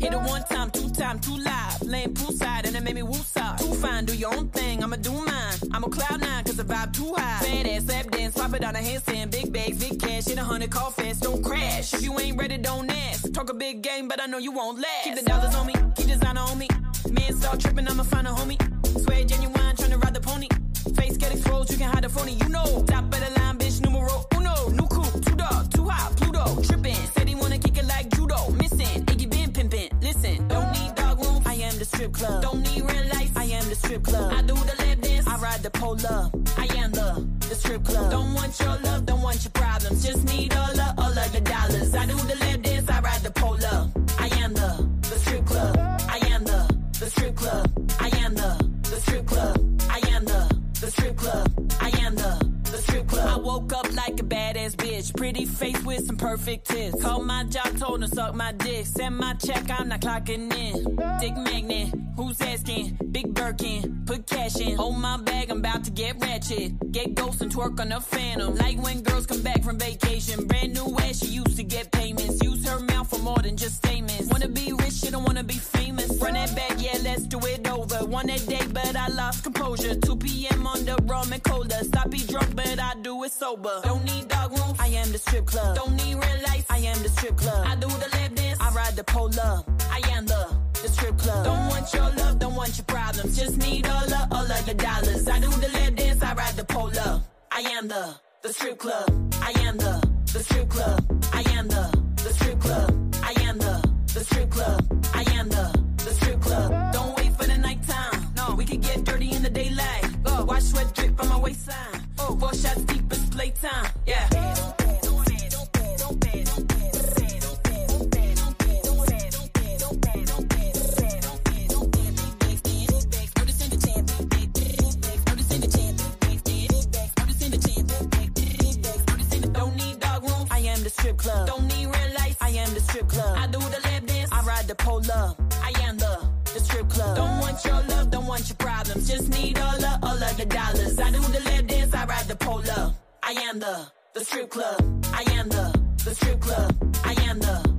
Hit it one time, two live. Laying poolside and it made me woosah. Too fine, do your own thing, I'ma do mine. I'm a cloud nine, cause the vibe too high. Fat ass, lap dance, pop it on a handstand. Big bags, big cash, hit 100, call fast, don't crash. If you ain't ready, don't ask. Talk a big game, but I know you won't last. Keep the dollars on me, keep designer on me. Man start tripping, I'ma find a homie. Swear genuine, tryna ride the pony. Face get exposed, you can hide the phony, you know. Top of the line, bitch, numero uno. New coupe, two dog, too hot, Pluto. Trippin', said he wanna kick it like judo. Missin', Iggy been pimpin', listen. Don't need dog room, I am the strip club. Don't need real life, I am the strip club. I do the lap dance, I ride the pole up. I am the strip club. Don't want your love, don't want your problems. Just need all of your dollars. I do the lap dance, I ride the pole up. I am the strip club. I am the strip club. I am the strip club. I am the strip club. I am the strip club. I woke up like a badass bitch. Pretty face with some perfect tits. Called my job, told her suck my dick. Send my check, I'm not clocking in. Dick magnet, who's asking? Big Birkin, put cash in. Hold my bag, I'm about to get ratchet. Get ghost and twerk on the phantom. Like when girls come back from vacation. Brand new ass, she used to get payments. Use her mouth for more than just statements. Wanna be rich, she don't wanna be famous. Run that back, yeah, let's do it over. Won that day, but I lost composure. 2 p.m. on the rum and cola. Sloppy drunk, but I do it sober. Don't need dog rooms, I am the strip club. Don't need real lights, I am the strip club. I do the lap dance, I ride the pole up. I am the strip club. Don't want your love, don't want your problems. Just need all of your dollars. I do the lap dance, I ride the pole up. I am the strip club. I am the strip club. I am the strip club. I am the strip club. I am the strip club. Don't wait for the nighttime. No, we could get dirty in the daylight. Watch sweat drip on my waistline. Oh, 4 shots deep, it's playtime. Yeah. Don't need dog rooms, I am the strip club. Don't need real lights, I am the strip club. I do the lap dance, I ride the pole up. I am the strip club. Don't want your love, don't want your problems. Just need all of the dollars. I do the lap dance, I ride the pole up. I am the strip club. I am the strip club. I am the